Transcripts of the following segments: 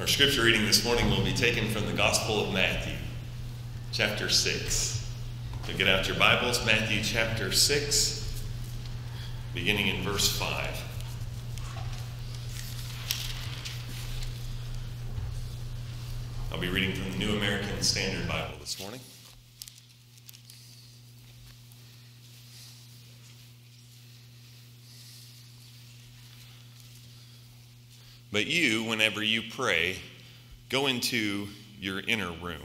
Our scripture reading this morning will be taken from the Gospel of Matthew, chapter 6. So get out your Bibles, Matthew chapter 6, beginning in verse 5. I'll be reading from the New American Standard Bible this morning. But you, whenever you pray, go into your inner room.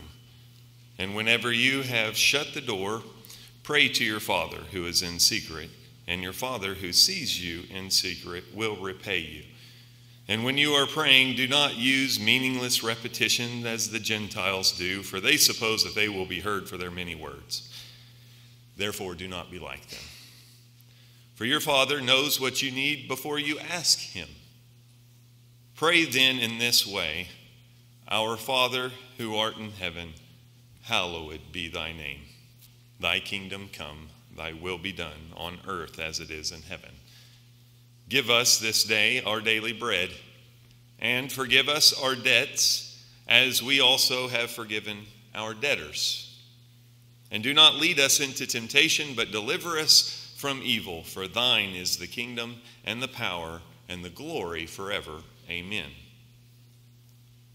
And whenever you have shut the door, pray to your Father who is in secret, and your Father who sees you in secret will repay you. And when you are praying, do not use meaningless repetition as the Gentiles do, for they suppose that they will be heard for their many words. Therefore, do not be like them. For your Father knows what you need before you ask him. Pray then in this way: Our Father, who art in heaven, hallowed be thy name. Thy kingdom come, thy will be done, on earth as it is in heaven. Give us this day our daily bread, and forgive us our debts, as we also have forgiven our debtors. And do not lead us into temptation, but deliver us from evil. For thine is the kingdom, and the power, and the glory forever. Amen.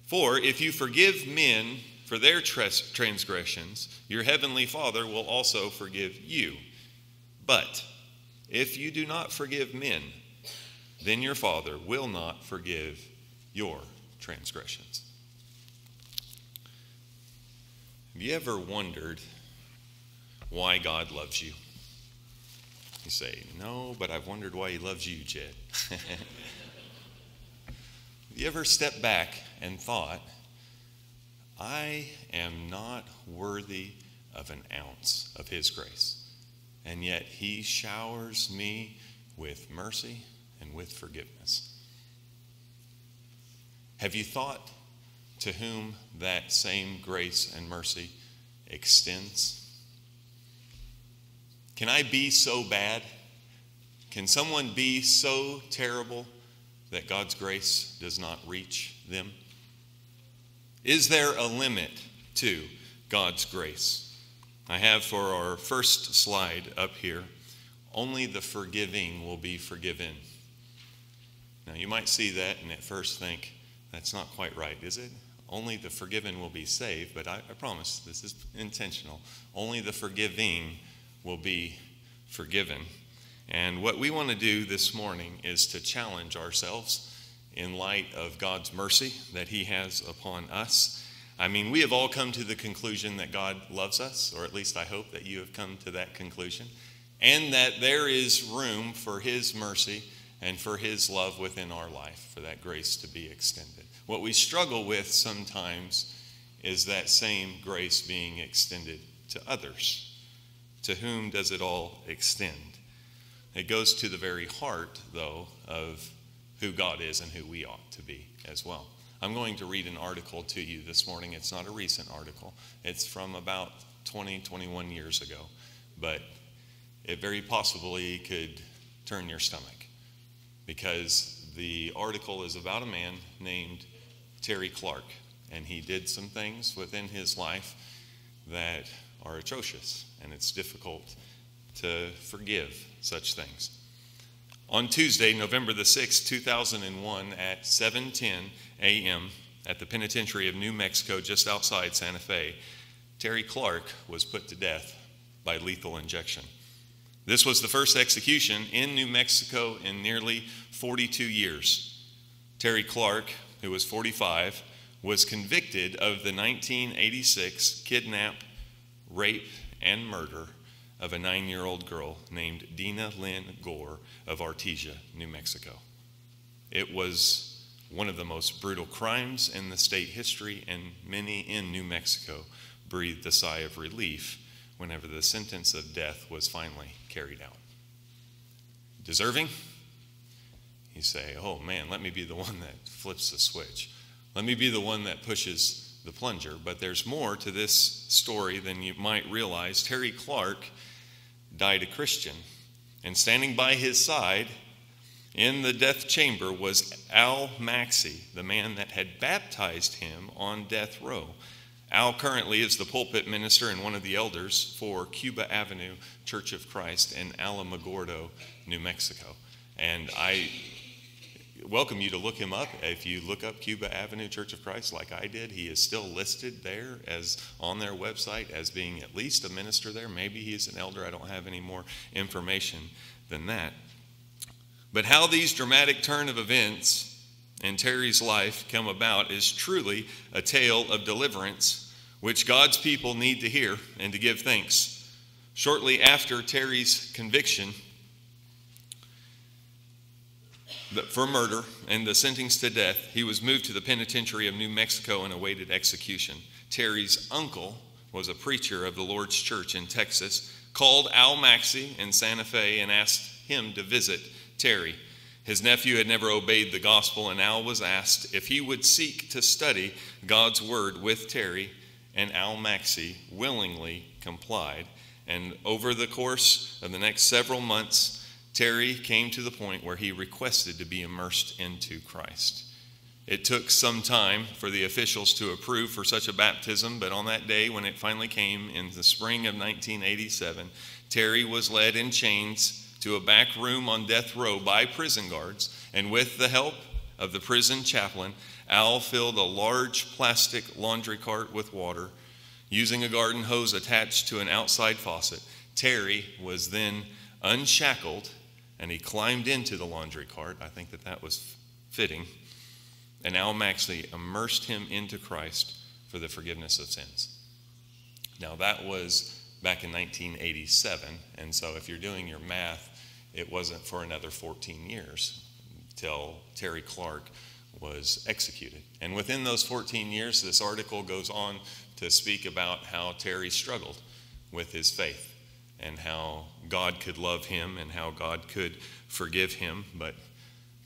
For if you forgive men for their transgressions, your heavenly Father will also forgive you. But if you do not forgive men, then your Father will not forgive your transgressions. Have you ever wondered why God loves you? You say, no, but I've wondered why he loves you, Jed. You ever step back and thought, I am not worthy of an ounce of his grace, and yet he showers me with mercy and with forgiveness? Have you thought to whom that same grace and mercy extends? Can I be so bad? Can someone be so terrible that God's grace does not reach them? Is there a limit to God's grace? I have for our first slide up here, only the forgiving will be forgiven. Now you might see that and at first think, that's not quite right, is it? Only the forgiven will be saved, but I promise this is intentional. Only the forgiving will be forgiven. And what we want to do this morning is to challenge ourselves in light of God's mercy that he has upon us. I mean, we have all come to the conclusion that God loves us, or at least I hope that you have come to that conclusion, and that there is room for his mercy and for his love within our life, for that grace to be extended. What we struggle with sometimes is that same grace being extended to others. To whom does it all extend? It goes to the very heart, though, of who God is and who we ought to be as well. I'm going to read an article to you this morning. It's not a recent article. It's from about 21 years ago. But it very possibly could turn your stomach, because the article is about a man named Terry Clark. And he did some things within his life that are atrocious, and it's difficult to forgive such things. On Tuesday, November the 6th, 2001, at 7:10 a.m. at the Penitentiary of New Mexico, just outside Santa Fe, Terry Clark was put to death by lethal injection. This was the first execution in New Mexico in nearly 42 years. Terry Clark, who was 45, was convicted of the 1986 kidnap, rape, and murder of a 9-year-old girl named Dina Lynn Gore of Artesia, New Mexico. It was one of the most brutal crimes in the state history, and many in New Mexico breathed a sigh of relief whenever the sentence of death was finally carried out. Deserving? You say, oh man, let me be the one that flips the switch. Let me be the one that pushes the plunger. But there's more to this story than you might realize. Terry Clark died a Christian, and standing by his side In the death chamber was Al Maxey, the man that had baptized him on death row. Al currently is the pulpit minister and one of the elders for Cuba Avenue Church of Christ in Alamogordo, New Mexico. And I welcome you to look him up. If you look up Cuba Avenue Church of Christ like I did, he is still listed there as on their website as being at least a minister there. Maybe he is an elder. I don't have any more information than that. But how these dramatic turn of events in Terry's life come about is truly a tale of deliverance, which God's people need to hear and to give thanks. Shortly after Terry's conviction for murder and the sentence to death, he was moved to the Penitentiary of New Mexico and awaited execution. Terry's uncle was a preacher of the Lord's Church in Texas, called Al Maxey in Santa Fe and asked him to visit Terry. His nephew had never obeyed the gospel, and Al was asked if he would seek to study God's word with Terry, and Al Maxey willingly complied. And over the course of the next several months, Terry came to the point where he requested to be immersed into Christ. It took some time for the officials to approve for such a baptism, but on that day when it finally came in the spring of 1987, Terry was led in chains to a back room on death row by prison guards, and with the help of the prison chaplain, Al filled a large plastic laundry cart with water. Using a garden hose attached to an outside faucet, Terry was then unshackled, and he climbed into the laundry cart. I think that was fitting. And Al Maxey immersed him into Christ for the forgiveness of sins. Now that was back in 1987, and so if you're doing your math, it wasn't for another 14 years until Terry Clark was executed. And within those 14 years, this article goes on to speak about how Terry struggled with his faith and how God could love him and how God could forgive him, but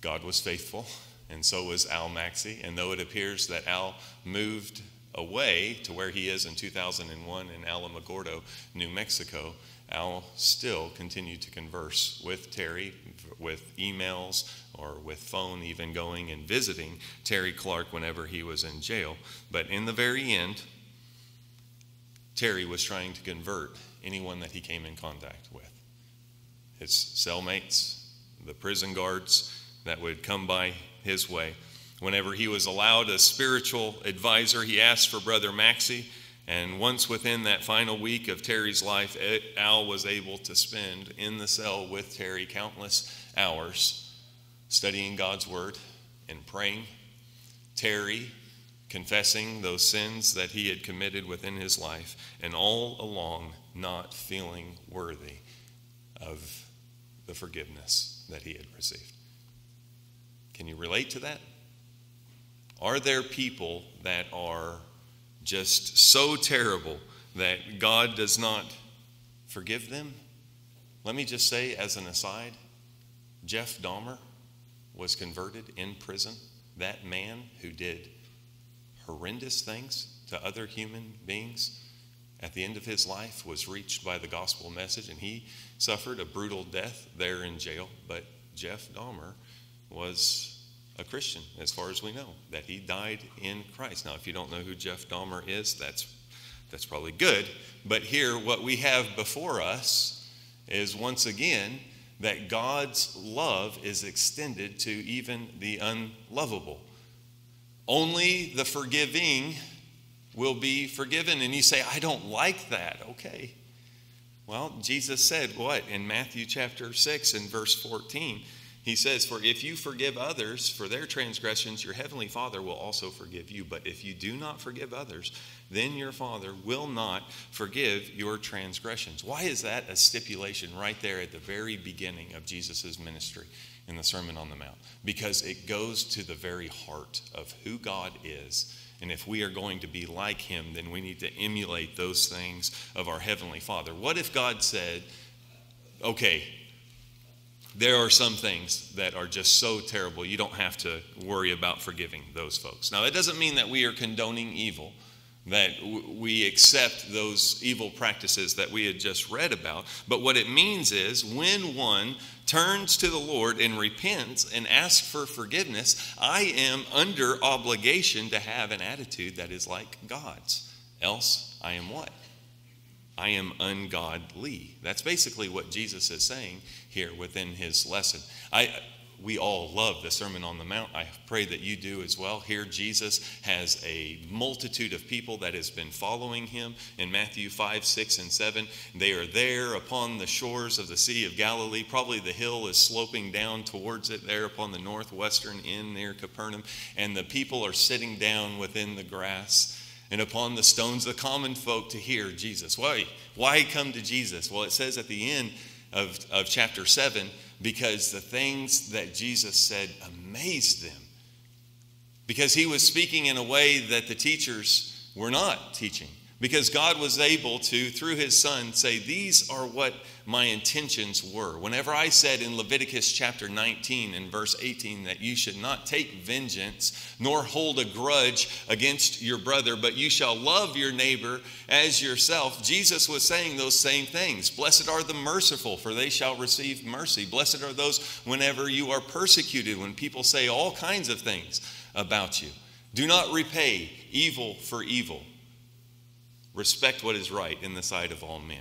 God was faithful, and so was Al Maxey. And though it appears that Al moved away to where he is in 2001 in Alamogordo, New Mexico, Al still continued to converse with Terry, with emails or with phone, even going and visiting Terry Clark whenever he was in jail. But in the very end, Terry was trying to convert anyone that he came in contact with. His cellmates, the prison guards that would come by his way. Whenever he was allowed a spiritual advisor, he asked for Brother Maxey. And once within that final week of Terry's life, Al was able to spend in the cell with Terry countless hours studying God's word and praying. Terry confessing those sins that he had committed within his life, and all along not feeling worthy of the forgiveness that he had received. Can you relate to that? Are there people that are just so terrible that God does not forgive them? Let me just say, as an aside, Jeff Dahmer was converted in prison. That man who did horrendous things to other human beings at the end of his life was reached by the gospel message, and he suffered a brutal death there in jail. But Jeff Dahmer was a Christian, as far as we know, that he died in Christ. Now, if you don't know who Jeff Dahmer is, that's probably good. But here, what we have before us is once again that God's love is extended to even the unlovable. Only the forgiving will be forgiven. And you say, I don't like that. Okay. Well, Jesus said what? In Matthew chapter 6 and verse 14, he says, for if you forgive others for their transgressions, your heavenly Father will also forgive you. But if you do not forgive others, then your Father will not forgive your transgressions. Why is that a stipulation right there at the very beginning of Jesus' ministry in the Sermon on the Mount? Because it goes to the very heart of who God is. And if we are going to be like him, then we need to emulate those things of our heavenly Father. What if God said, okay, there are some things that are just so terrible, you don't have to worry about forgiving those folks. Now, that doesn't mean that we are condoning evil. that we accept those evil practices that we had just read about. But what it means is when one turns to the Lord and repents and asks for forgiveness, I am under obligation to have an attitude that is like God's. Else, I am what? I am ungodly. That's basically what Jesus is saying here within his lesson. We all love the Sermon on the Mount. I pray that you do as well. Here Jesus has a multitude of people that has been following him in Matthew 5, 6, and 7. They are there upon the shores of the Sea of Galilee. Probably the hill is sloping down towards it there upon the northwestern end near Capernaum. And the people are sitting down within the grass. And upon the stones, the common folk to hear Jesus. Why come to Jesus? Well, it says at the end of chapter 7, because the things that Jesus said amazed them. Because he was speaking in a way that the teachers were not teaching. Because God was able to, through his son, say, these are what my intentions were. Whenever I said in Leviticus chapter 19 and verse 18 that you should not take vengeance nor hold a grudge against your brother, but you shall love your neighbor as yourself, Jesus was saying those same things. Blessed are the merciful, for they shall receive mercy. Blessed are those whenever you are persecuted, when people say all kinds of things about you. Do not repay evil for evil. Respect what is right in the sight of all men.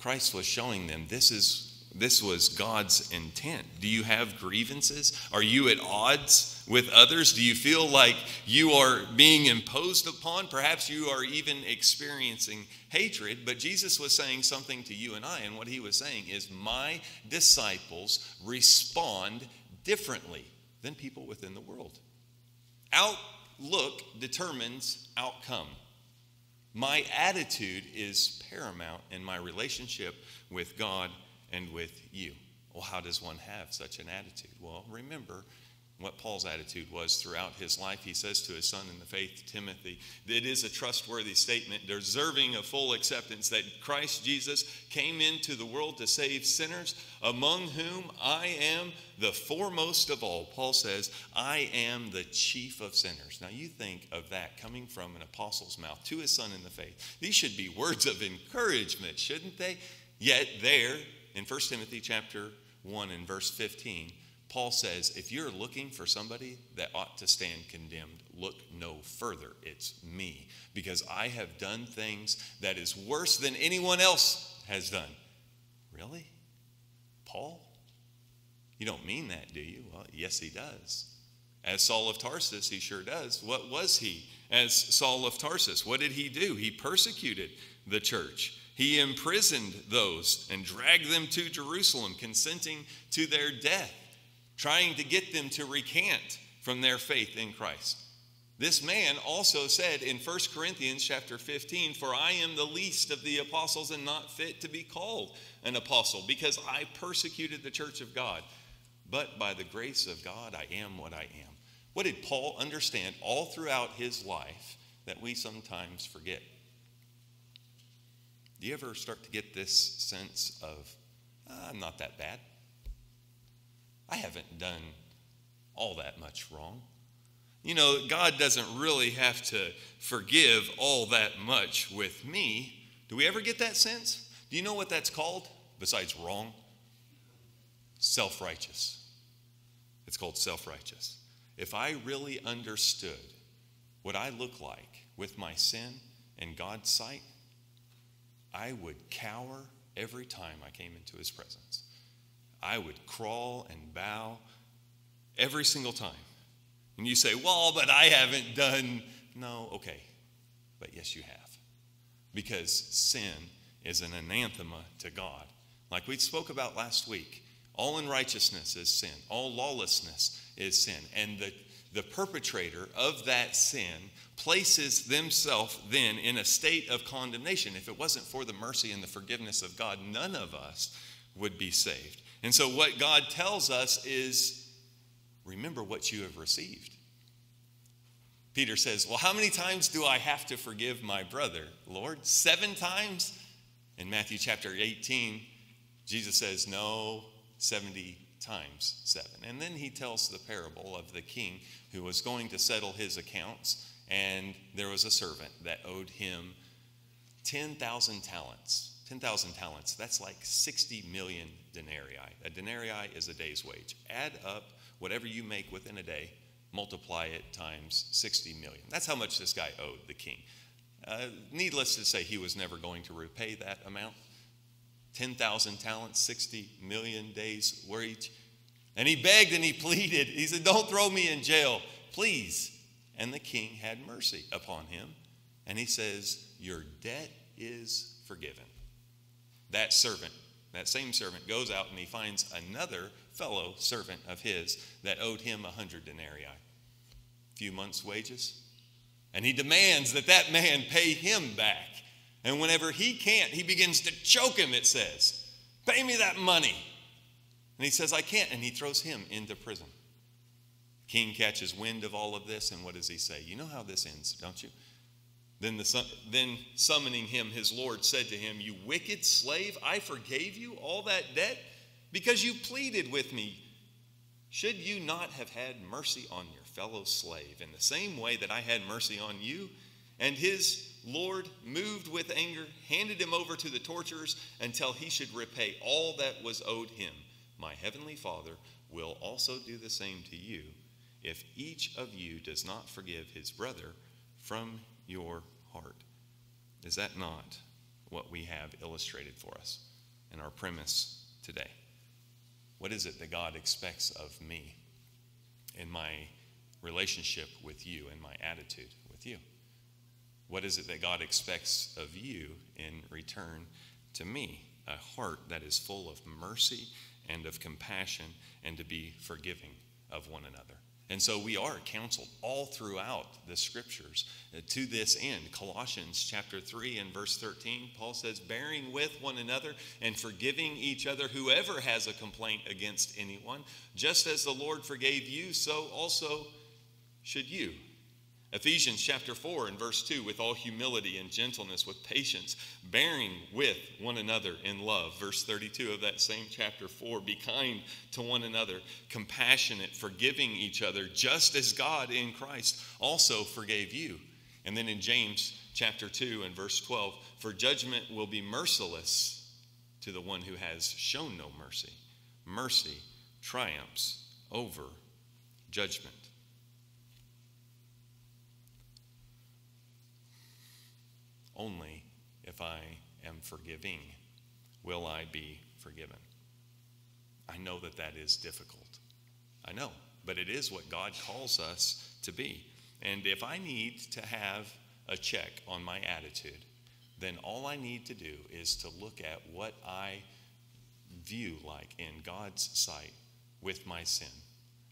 Christ was showing them this was God's intent. Do you have grievances? Are you at odds with others? Do you feel like you are being imposed upon? Perhaps you are even experiencing hatred. But Jesus was saying something to you and I. And what he was saying is my disciples respond differently than people within the world. Outlook determines outcome. My attitude is paramount in my relationship with God and with you. Well, how does one have such an attitude? Well, remember what Paul's attitude was throughout his life. He says to his son in the faith, Timothy, it is a trustworthy statement, deserving of full acceptance, that Christ Jesus came into the world to save sinners, among whom I am the foremost of all. Paul says, I am the chief of sinners. Now you think of that coming from an apostle's mouth to his son in the faith. These should be words of encouragement, shouldn't they? Yet there, in 1 Timothy chapter 1 and verse 15, Paul says, if you're looking for somebody that ought to stand condemned, look no further. It's me, because I have done things that is worse than anyone else has done. Really? Paul? You don't mean that, do you? Well, yes, he does. As Saul of Tarsus, he sure does. What was he as Saul of Tarsus? What did he do? He persecuted the church. He imprisoned those and dragged them to Jerusalem, consenting to their death, trying to get them to recant from their faith in Christ. This man also said in 1 Corinthians chapter 15, for I am the least of the apostles and not fit to be called an apostle, because I persecuted the church of God. But by the grace of God, I am what I am. What did Paul understand all throughout his life that we sometimes forget? Do you ever start to get this sense of, I'm not that bad? I haven't done all that much wrong. You know, God doesn't really have to forgive all that much with me. Do we ever get that sense? Do you know what that's called besides wrong? Self-righteous. It's called self-righteous. If I really understood what I look like with my sin in God's sight, I would cower every time I came into his presence. I would crawl and bow every single time. And you say, well, but I haven't done. No, okay. But yes, you have. Because sin is an anathema to God. Like we spoke about last week, all unrighteousness is sin. All lawlessness is sin. And the perpetrator of that sin places themselves then in a state of condemnation. If it wasn't for the mercy and the forgiveness of God, none of us would be saved. And so what God tells us is, remember what you have received. Peter says, well, how many times do I have to forgive my brother, Lord? 7 times? In Matthew chapter 18, Jesus says, no, 70 times 7. And then he tells the parable of the king who was going to settle his accounts. and there was a servant that owed him 10,000 talents. 10,000 talents, that's like 60 million denarii. A denarii is a day's wage. Add up whatever you make within a day, multiply it times 60 million. That's how much this guy owed the king. Needless to say, he was never going to repay that amount. 10,000 talents, 60 million days' wage. And he begged and he pleaded. He said, "Don't throw me in jail, please." And the king had mercy upon him. And he says, "Your debt is forgiven." That servant, that same servant, goes out and he finds another fellow servant of his that owed him 100 denarii, a few months' wages. And he demands that that man pay him back. And whenever he can't, he begins to choke him, it says. "Pay me that money." And he says, "I can't." And he throws him into prison. The king catches wind of all of this, and what does he say? You know how this ends, don't you? Then summoning him, his Lord said to him, "You wicked slave, I forgave you all that debt because you pleaded with me. Should you not have had mercy on your fellow slave in the same way that I had mercy on you?" And his Lord, moved with anger, handed him over to the torturers until he should repay all that was owed him. My heavenly Father will also do the same to you if each of you does not forgive his brother from your heart. Is that not what we have illustrated for us in our premise today? What is it that God expects of me in my relationship with you, in my attitude with you? What is it that God expects of you in return to me? A heart that is full of mercy and of compassion and to be forgiving of one another. And so we are counseled all throughout the scriptures to this end. Colossians chapter 3 and verse 13, Paul says, "Bearing with one another and forgiving each other, whoever has a complaint against anyone, just as the Lord forgave you, so also should you." Ephesians chapter 4 and verse 2, "With all humility and gentleness, with patience, bearing with one another in love." Verse 32 of that same chapter 4, "Be kind to one another, compassionate, forgiving each other, just as God in Christ also forgave you." And then in James chapter 2 and verse 12, "For judgment will be merciless to the one who has shown no mercy. Mercy triumphs over judgment." Only if I am forgiving will I be forgiven. I know that that is difficult. I know, but it is what God calls us to be. And if I need to have a check on my attitude, then all I need to do is to look at what I view like in God's sight with my sin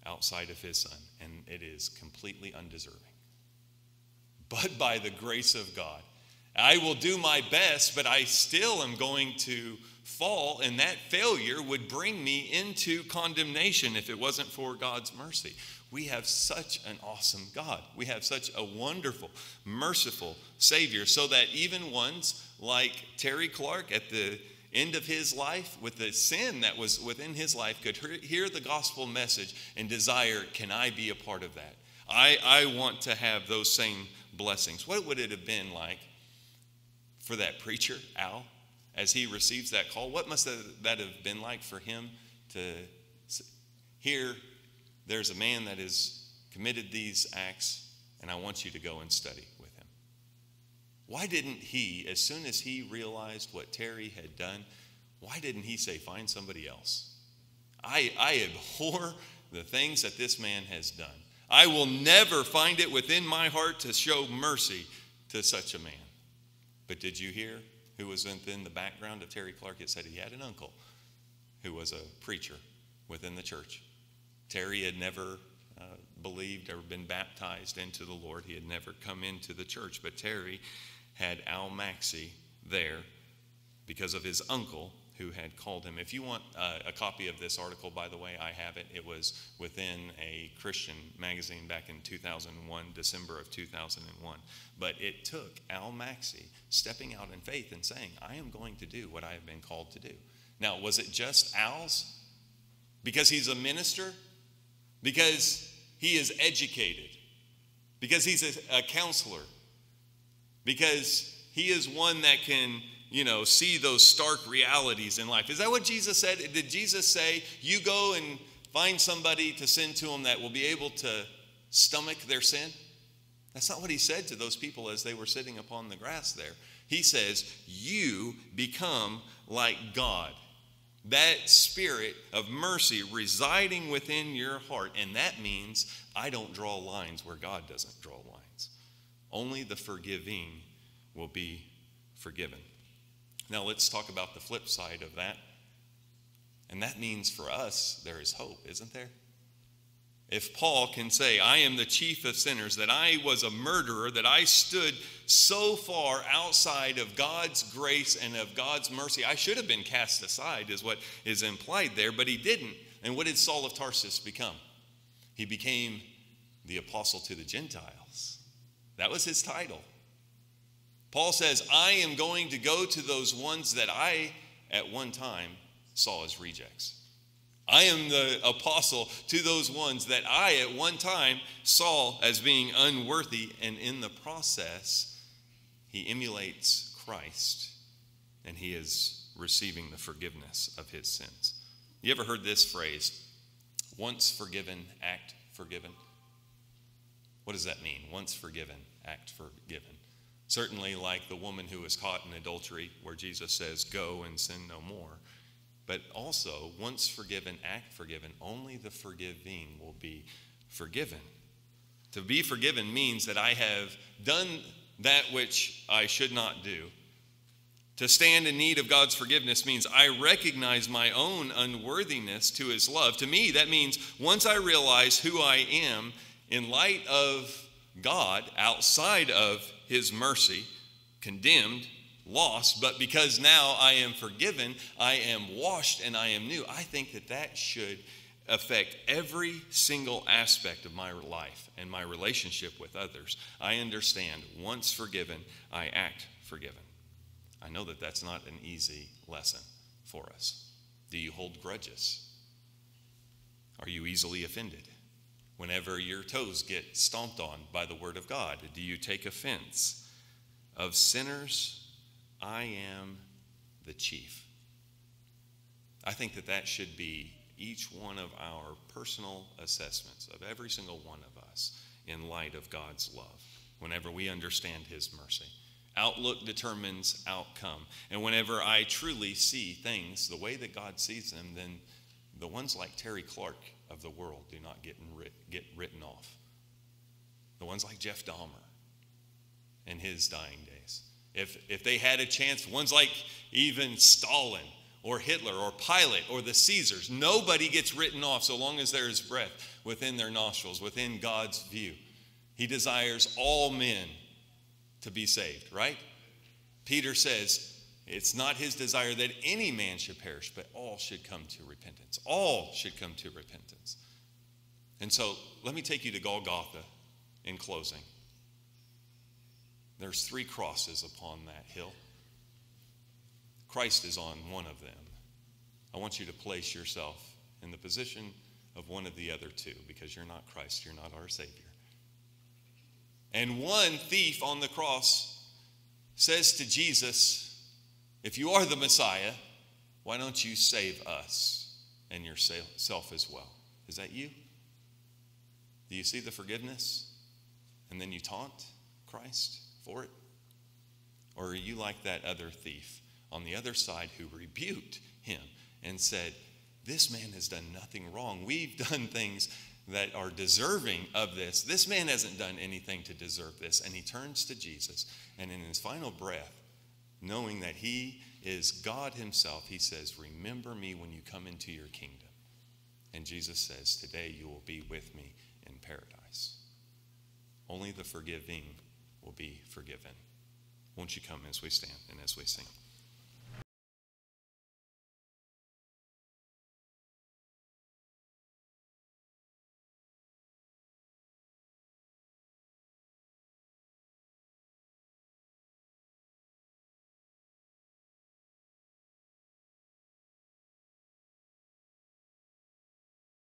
outside of his son, and it is completely undeserving. But by the grace of God, I will do my best, but I still am going to fall, and that failure would bring me into condemnation if it wasn't for God's mercy. We have such an awesome God. We have such a wonderful, merciful Savior, so that even ones like Terry Clark at the end of his life, with the sin that was within his life, could hear the gospel message and desire, can I be a part of that? I want to have those same blessings. What would it have been like for that preacher, Al, as he receives that call? What must that have been like for him to hear, there's a man that has committed these acts, and I want you to go and study with him? Why didn't he, as soon as he realized what Terry had done, why didn't he say, find somebody else? I abhor the things that this man has done. I will never find it within my heart to show mercy to such a man. But did you hear who was within the background of Terry Clark? It said he had an uncle who was a preacher within the church. Terry had never believed or been baptized into the Lord. He had never come into the church. But Terry had Al Maxey there because of his uncle who had called him. If you want a copy of this article, by the way, I have it. It was within a Christian magazine back in 2001, December of 2001. But it took Al Maxey stepping out in faith and saying, I am going to do what I have been called to do. Now, was it just Al's? Because he's a minister? Because he is educated? because he's a counselor, because he is one that can, you know, see those stark realities in life. Is that what Jesus said? Did Jesus say, you go and find somebody to send to them that will be able to stomach their sin? That's not what he said to those people as they were sitting upon the grass there. He says, you become like God. That spirit of mercy residing within your heart. And that means I don't draw lines where God doesn't draw lines. Only the forgiving will be forgiven. Now let's talk about the flip side of that. And that means for us, there is hope, isn't there? If Paul can say, I am the chief of sinners, that I was a murderer, that I stood so far outside of God's grace and of God's mercy, I should have been cast aside, is what is implied there, but he didn't. And what did Saul of Tarsus become? He became the apostle to the Gentiles. That was his title. Paul says, I am going to go to those ones that I, at one time, saw as rejects. I am the apostle to those ones that I at one time saw as being unworthy, and in the process, he emulates Christ, and he is receiving the forgiveness of his sins. You ever heard this phrase, once forgiven, act forgiven? What does that mean? Once forgiven, act forgiven. Certainly like the woman who was caught in adultery, where Jesus says, go and sin no more. But also, once forgiven, act forgiven. Only the forgiving will be forgiven. To be forgiven means that I have done that which I should not do. To stand in need of God's forgiveness means I recognize my own unworthiness to his love. To me, that means once I realize who I am in light of God, outside of his mercy, condemned, lost, but because now I am forgiven, I am washed, and I am new. I think that that should affect every single aspect of my life and my relationship with others. I understand once forgiven, I act forgiven. I know that that's not an easy lesson for us. Do you hold grudges? Are you easily offended? Whenever your toes get stomped on by the word of God, do you take offense? Of sinners, I am the chief. I think that that should be each one of our personal assessments of every single one of us in light of God's love, whenever we understand his mercy. Outlook determines outcome. And whenever I truly see things the way that God sees them, then the ones like Terry Clark of the world do not get written off. The ones like Jeff Dahmer in his dying days. If they had a chance, ones like even Stalin or Hitler or Pilate or the Caesars, nobody gets written off so long as there is breath within their nostrils, within God's view. He desires all men to be saved, right? Peter says it's not his desire that any man should perish, but all should come to repentance. All should come to repentance. And so let me take you to Golgotha in closing. There's three crosses upon that hill. Christ is on one of them. I want you to place yourself in the position of one of the other two, because you're not Christ, you're not our Savior. And one thief on the cross says to Jesus, if you are the Messiah, why don't you save us and yourself as well? Is that you? Do you see the forgiveness? And then you taunt Christ for it? Or are you like that other thief on the other side who rebuked him and said, this man has done nothing wrong. We've done things that are deserving of this. This man hasn't done anything to deserve this. And he turns to Jesus, and in his final breath, knowing that he is God himself, he says, remember me when you come into your kingdom. And Jesus says, today you will be with me in paradise. Only the forgiving will be forgiven. Won't you come as we stand and as we sing?